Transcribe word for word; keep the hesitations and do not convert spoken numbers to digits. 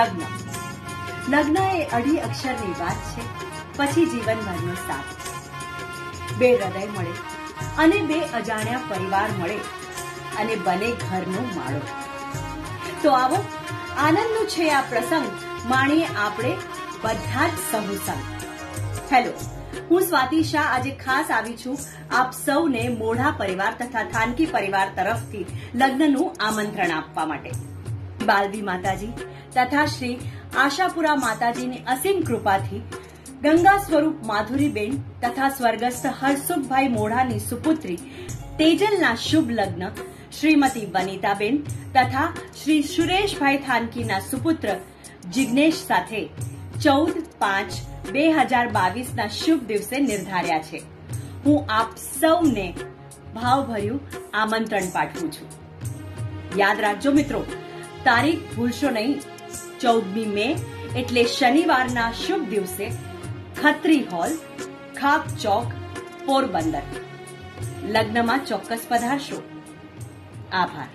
લગ્ન લગ્ન એ અઢી અક્ષરની વાત છે, પછી જીવનભરનો સાથ. બે હૃદય મળે અને બે અજાણ્યા પરિવાર મળે અને બને ઘરનો માળો. તો આવો આનંદનો છે આ પ્રસંગ, માણીએ આપણે બધા જ સહુ સંગ. હેલો, હું સ્વાતિ શાહ આજે ખાસ આવી છું આપ સૌને મોઢા પરિવાર તથા થાનકી પરિવાર તરફથી લગ્નનું આમંત્રણ આપવા માટે. બાલવી માતાજી તથા શ્રી આશાપુરા માતાજીની અસીમ કૃપાથી ગંગા સ્વરૂપ માધુરીબેન તથા સ્વર્ગસ્થ હરસુખભાઈ મોઢાની સુપુત્રી તેજલના શુભ લગ્ન શ્રીમતી વનિતાબેન તથા શ્રી સુરેશભાઈ થાનકીના સુપુત્ર જિજ્ઞેશ સાથે ચૌદ પાંચ બે હજાર બાવીસ ના શુભ દિવસે નિર્ધાર્યા છે. હું આપ સૌને ભાવભર્યું આમંત્રણ પાઠવું છું. યાદ રાખજો મિત્રો, તારીખ ભૂલશો નહીં. ચૌદમી મે એટલે શનિવારના શુભ દિવસે ખત્રી હોલ, ખાપ ચોક, પોરબંદર લગ્નમાં ચોક્કસ પધારશો. આભાર.